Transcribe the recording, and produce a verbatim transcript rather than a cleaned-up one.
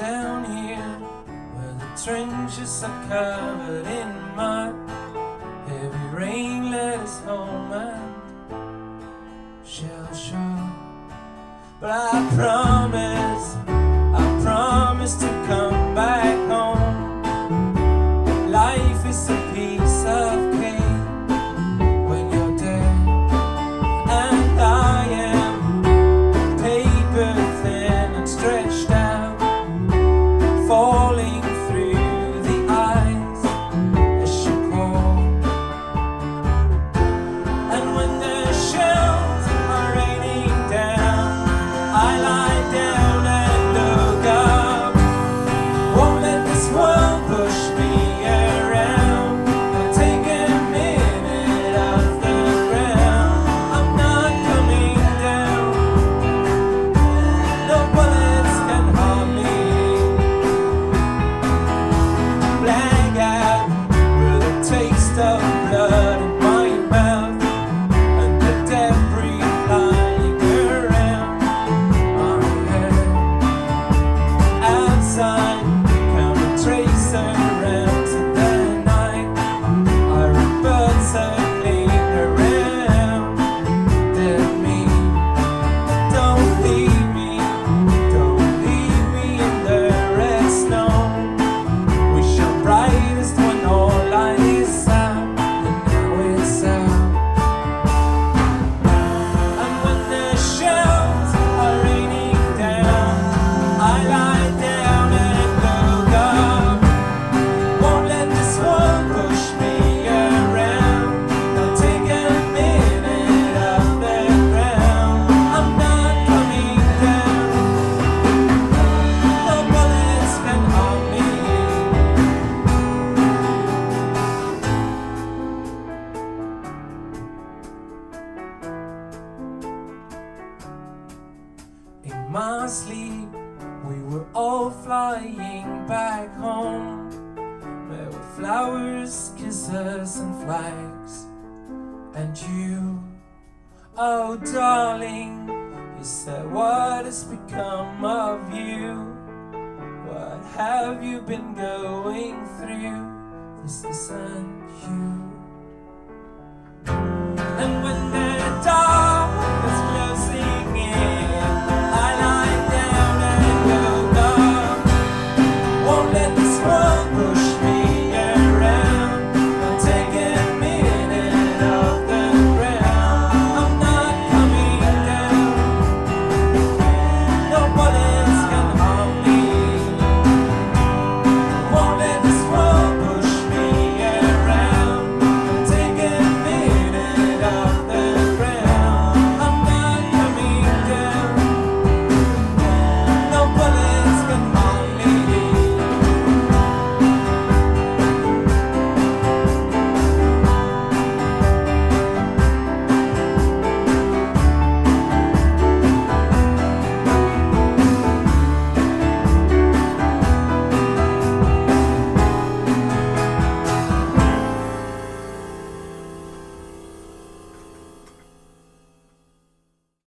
down here, where the trenches are covered in mud. Heavy rain led us home and shell shock. But I promise, I promise to come back home. Life is a piece of my sleep. We were all flying back home. There were flowers, kisses and flags, and you, oh darling, you said, what has become of you? What have you been going through? This isn't you.